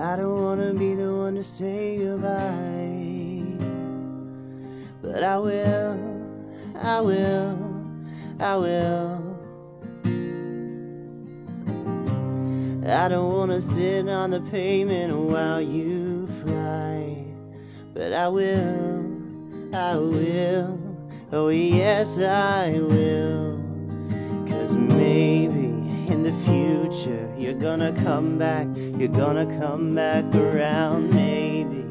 I don't wanna be the one to say goodbye, but I will, I will, I will. I don't wanna sit on the pavement while you fly, but I will, I will, oh yes I will. 'Cause maybe in the future you're gonna come back, you're gonna come back around. Maybe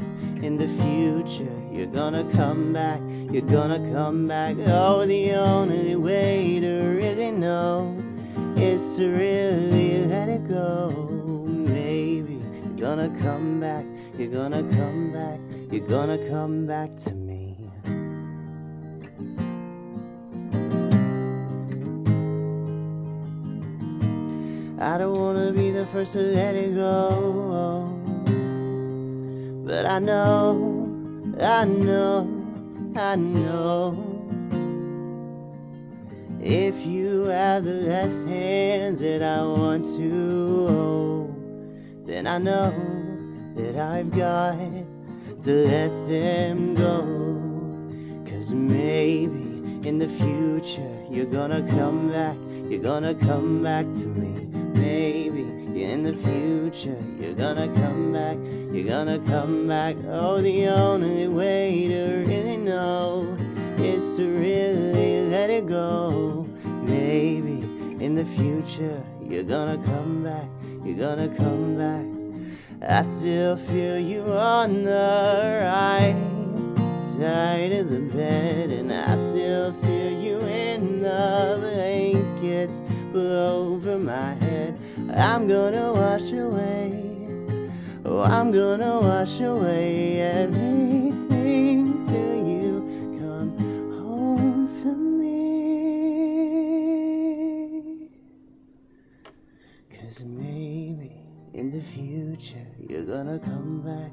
in the future you're gonna come back, you're gonna come back. Oh, the only way to really know is to really let it go. Maybe you're gonna come back, you're gonna come back, you're gonna come back to me. I don't wanna be the first to let it go, but I know, I know, I know, if you have the last hands that I want to hold, then I know that I've got to let them go. 'Cause maybe in the future you're gonna come back, you're gonna come back to me. Maybe in the future you're gonna come back, you're gonna come back. Oh, the only way to really know is to really let it go. Maybe in the future you're gonna come back, you're gonna come back. I still feel you on the right side of the bed, and I still feel you in the blankets over my head. I'm gonna wash away, oh, I'm gonna wash away everything till you come home to me. 'Cause maybe in the future you're gonna come back,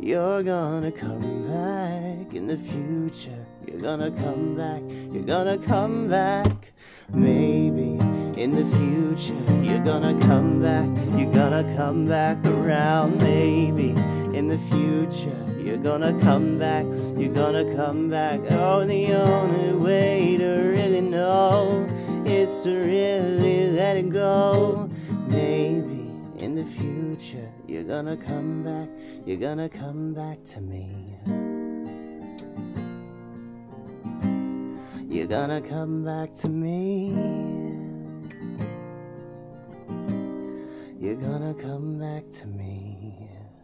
you're gonna come back. In the future you're gonna come back, you're gonna come back. Maybe in the future you're gonna come back, you're gonna come back around. Maybe in the future you're gonna come back, you're gonna come back. Oh, the only way to really know is to really let it go. Maybe in the future you're gonna come back, you're gonna come back to me. You're gonna come back to me. You're gonna come back to me.